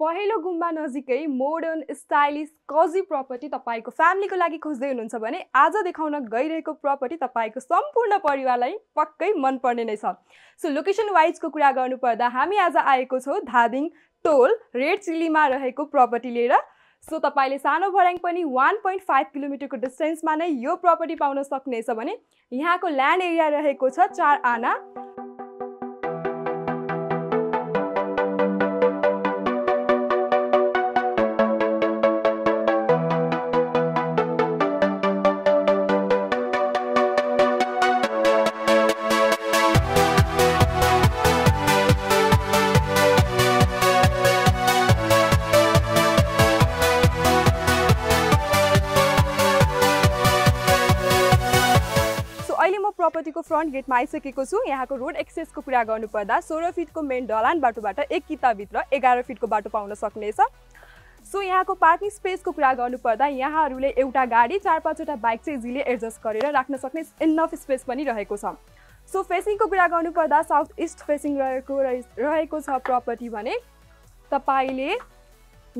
पहिलो गुम्बा नजिकै मोडर्न स्टाइलिश कजी प्रपर्टी तपाईको फ्यामिलीको लागि खोज्दै हुनुहुन्छ भने आज देखाउन गइरहेको प्रपर्टी तपाईको सम्पूर्ण परिवारलाई पक्कै मन पर्ने नै छ। सो लोकेसन वाइज को कुरा गर्नुपर्दा हामी आज आएको छौं धादिङ टोल रेड चिल्लीमा रहेको प्रपर्टी लिएर। सो तपाईले सानोभर्याङ पनि 1.5 किलोमिटरको डिस्टेन्समा नै यो प्रपर्टी पाउन सक्नेछ भने यहाँको ल्यान्ड एरिया रहेको छ 4 आना। प्रपर्टी को फ्रंट गेट में आइसकेको छु। यहाँ को रोड एक्सेस को कुरा गर्नुपर्दा 16 फिट को मेन ढलान बाटोबाट एक किता भित्र 11 फिट को बाटो पाउन सक्नेछ। सो यहाँ को पार्किङ स्पेस को कुरा गर्नुपर्दा यहाँहरुले एउटा गाडी 4-5 वटा बाइक चाहिँ इजिली एडजस्ट गरेर राख्न सक्ने इनफ स्पेस पनि रहेको छ। सो फेसिङ को कुरा गर्नुपर्दा साउथ ईस्ट फेसिङ रहेको छ प्रपर्टी भने तपाईले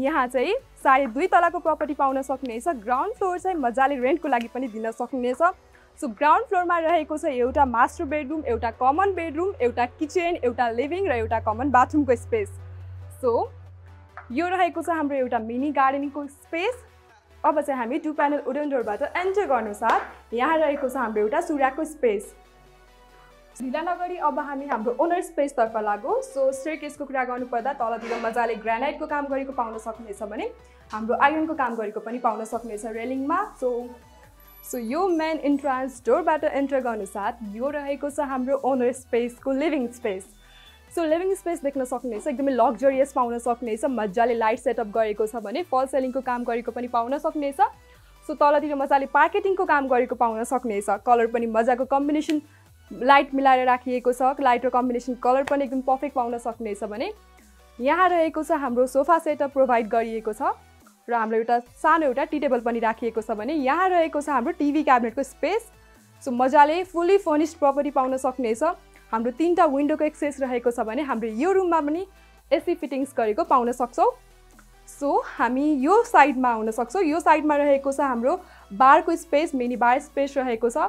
यहाँ चाहिँ 2.5 तलाको प्रपर्टी पाउन सक्नेछ। ग्राउन्ड फ्लोर चाहिँ मजाले रेन्टको लागि पनि दिन सक्नेछ। सो ग्राउंड फ्लोर में रहकर एउटा मास्टर बेडरूम, एउटा कमन बेडरूम, एउटा किचन, एउटा लिविंग र एउटा कमन बाथरूम को स्पेस। सो यो रहेको छ हाम्रो एउटा मिनी गार्डनिंग को स्पेस। अब चाहिँ हामी 2 प्यानल वुडन डोरबाट एन्टर गर्नुसाथ यहाँ रहेको छ हाम्रो एउटा सूर्यको स्पेस। ढिला नगरी अब हामी हाम्रो ओनर स्पेस तर्फ लागौं। सो स्टेयरकेस को कुरा गर्नुपर्दा तलतिर मजाले ग्रेनाइट को काम गरेको पाउन सक्नेछ भने हाम्रो आयरन को काम गरेको पनि पाउन सक्नेछ रेलिंग में। सो यो मेन इन्ट्रान्स डोरबाट एन्टर गर्नुसाथ यो रहेको छ हाम्रो ओनर स्पेस को living space. So living space देख्न सक्नुहुन्छ, एकदमै लग्जरियस पाउन सक्नुहुन्छ। मजाले लाइट सेटअप गरेको छ भने फल सेलिङको काम गरेको पनि पाउन सक्नुहुन्छ। सो तलतिर मजाले पार्केटिङको काम गरेको पाउन सक्नुहुन्छ। कलर पनि मजाको कम्बिनेसन लाइट मिलाएर राखिएको छ। लाइट र कम्बिनेसन कलर पनि एकदम पर्फेक्ट पाउन सक्नुहुन्छ भने यहाँ रहेको छ हाम्रो सोफा सेटअप प्रोभाइड गरिएको छ र हाम्रो एउटा सानो एउटा टी टेबल पनि राखिएको छ भने यहाँ रहेको छ हाम्रो टिभी क्याबिनेट को स्पेस। सो मजाले फुल्ली फर्निस्ड प्रपर्टी पाउन सक्नेछ। हाम्रो 3 विन्डो को एक्सेस रहेको छ भने हाम्रो यो रूम में पनि एसी फिटिंग्स गरेको पाउन सक्छौ। सो हामी यो साइड में आउन सक्छौ। यो साइड में रहेको छ हाम्रो बार को स्पेस, मिनी बार स्पेस रहेको छ।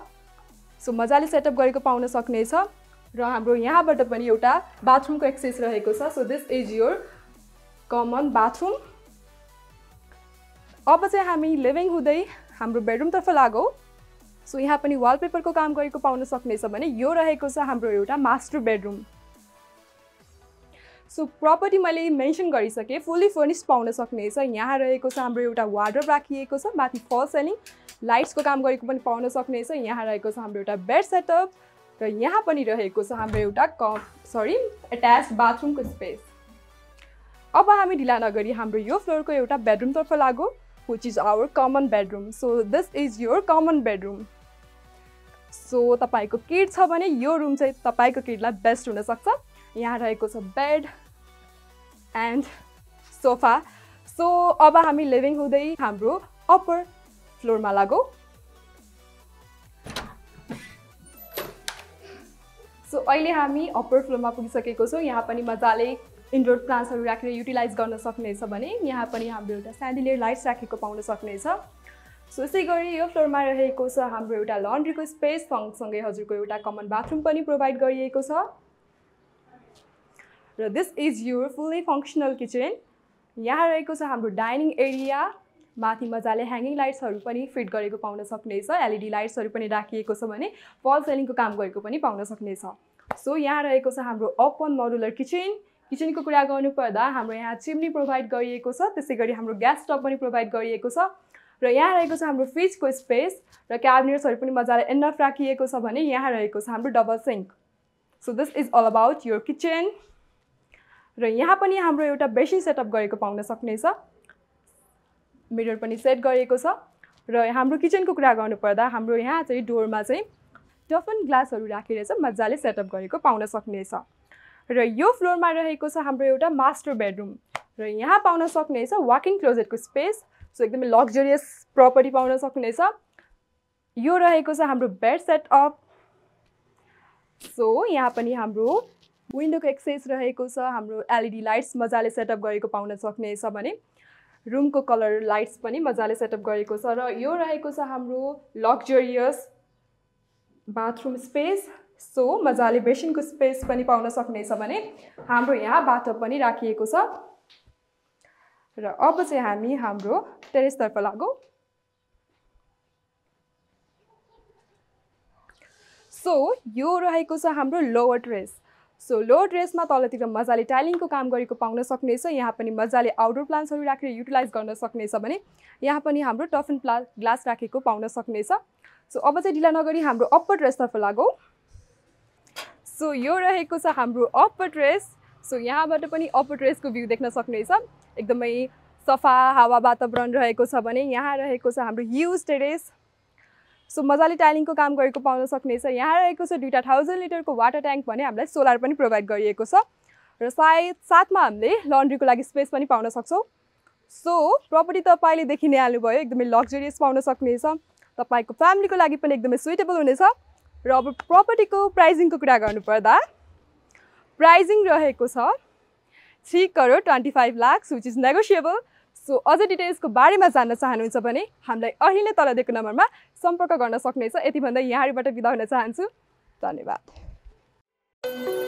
सो मजाले सेटअप गरेको पाउन सक्नेछ र हाम्रो यहाँबाट पनि एउटा बाथरूम को एक्सेस रहेको छ। So this is your common bathroom. अब चाहिँ हामी लिभिङ हुँदै हाम्रो बेडरूम तर्फ लागौं। सो यहाँ पनि वालपेपर को काम गरेको पाउन सक्नेछ भने यो रहेको छ हाम्रो एउटा मास्टर बेडरूम। सो प्रपर्टी मैले मेन्सन गरिसके फुल्ली फर्निस्ड पाउन सक्नेछ। यहाँ रहेको छ हाम्रो एउटा वार्डरोब राखिएको छ, माथि फल सेलिङ लाइट्स को काम गरेको पनि पाउन सक्नेछ। यहाँ रहेको छ हाम्रो एउटा बेड सेटअप र यहाँ पनि रहेको छ हाम्रो एउटा अट्याच बाथरूम को स्पेस। अब हामी ढिला नगरी हाम्रो यो फ्लोर को एउटा बेडरूम तर्फ लागौं, which is our common bedroom. So this is your common bedroom. So तपाईको किड छ भने यो रूम चाहिँ तपाईको किडलाई बेस्ट हुन सक्छ। यहाँ रहेको छ बेड एन्ड सोफा। सो अब हामी लिभिङ हुँदै हाम्रो अप्पर फ्लोरमा लागौं। सो अहिले हामी अप्पर फ्लोरमा पुगिसकेको छौं। यहाँ पनि मजाले इन्डोर प्लान्ट्सहरु राखेर युटिलाइज गर्न सक्नेछ भने यहाँ पनि हाम्रो एउटा स्यान्डेलियर लाइट्स राखेको पाउन सक्नेछ। सो यसै गरी यो फ्लोरमा रहेको छ हाम्रो एउटा लन्ड्री को स्पेस, सँगसँगै हजुरको एउटा कमन बाथरूम पनि प्रोभाइड गरिएको छ र this is your fully functional kitchen. यहाँ रहेको छ हाम्रो डाइनिङ एरिया, माथि मजाले ह्याङ्गिङ लाइट्सहरु पनि फिट गरेको पाउन सक्नेछ। एलईडी लाइट्सहरु पनि राखिएको छ भने फल सेलिङको काम गरेको पनि पाउन सक्नेछ। सो यहाँ रहेको छ हाम्रो ओपन मोडुलर किचन। किचन को कुरा गर्नुपर्दा हाम्रो यहाँ चिम्नी प्रोभाइड गरिएको छ, त्यसैगरी हाम्रो ग्यास स्टोभ पनि प्रोभाइड गरिएको छ र यहाँ रहेको छ हाम्रो फ्रिज को स्पेस र क्याबिनेट्सहरु पनि मजाले इनफ राखिएको छ भने यहाँ रहेको छ हाम्रो double sink. So this is all about your kitchen र यहाँ पनि हाम्रो एउटा बेसिन सेटअप गरेको पाउन सक्नेछ। मिरर पनि सेट गरिएको छ र हाम्रो किचन को कुरा गर्नुपर्दा हाम्रो यहाँ चाहिँ डोरमा चाहिँ टफन ग्लासहरु राखेर चाहिँ मजाले सेटअप गरेको पाउन सक्नेछ र यो फ्लोर में रहेको छ हाम्रो एउटा मास्टर बेडरूम र यहाँ पाउन सक्नेछ वाकिङ क्लोजेट को स्पेस। सो एकदमै लग्जरियस प्रपर्टी पाउन सक्नेछ। यो रहेको छ हाम्रो बेड सेटअप। सो यहाँ पनि हाम्रो विंडो को एक्सेस रहेको छ। हाम्रो एलईडी लाइट्स मजाले सेटअप गरेको पाउन सक्ने छ भने रूम को कलर लाइट्स पनि मजाले सेटअप गरेको छ र यो रहेको छ हाम्रो लक्जरियस बाथरूम स्पेस। सो मजाले बेसिनको स्पेस पनि पाउन सक्ने छ भने हाम्रो यहाँ बाथटब पनि राखिएको छ। र अब चाहिँ हामी हाम्रो टेरेस तर्फ लागौ। सो यो रहेको छ हाम्रो लोअर टेरेस। सो लोअर टेरेसमा तलतिर मजाले टाइलिङ को काम गरेको पाउन सक्ने छ। यहाँ पनि मजाले आउटडोर प्लान्ट्सहरु राखेर युटिलाइज गर्न सक्ने छ भने यहाँ पनि हाम्रो टफन ग्लास राखेको पाउन सक्ने छ। सो अब चाहिँ ढिला नगरी हाम्रो अप्पर टेरेस तर्फ लागौ। सो यो रहेको छ हाम्रो अप्पर टेरेस। सो यहाँबाट पनि अप्पर टेरेसको भ्यू देख्न सक्नुहुन्छ। एकदमै सफा हावा वातावरण रहेको छ भने यहाँ रहेको छ हाम्रो ह्युज टेरेस। सो मजाले टाइलिङको काम गरेको पाउन सक्नुहुन्छ। यहाँ रहेको छ दुईटा 1000 लिटरको वाटर ट्याङ्क भने हामीलाई सोलर पनि प्रोभाइड गरिएको छ र साथमा हामीले लन्ड्रीको लागि स्पेस पनि पाउन सक्छौँ। सो प्रपर्टी तपाईले देखिनै हाल्नुभयो, एकदमै लक्जरियस पाउन सक्नुहुन्छ। तपाईको फ्यामिलीको लागि पनि एकदमै सुइटेबल हुनेछ। र अब प्रपर्टीको प्राइसिङको कुरा गर्नुपर्दा प्राइसिङ रहेको छ 3,25,00,000 विच इज नेगोसिएबल। सो अझ डिटेल्सको बारेमा जान्न चाहनुहुन्छ भने हामीलाई अहिले तल दिएको नम्बरमा सम्पर्क गर्न सक्नुहुन्छ। यति भन्दै यहाँबाट बिदा हुन चाहन्छु। धन्यवाद।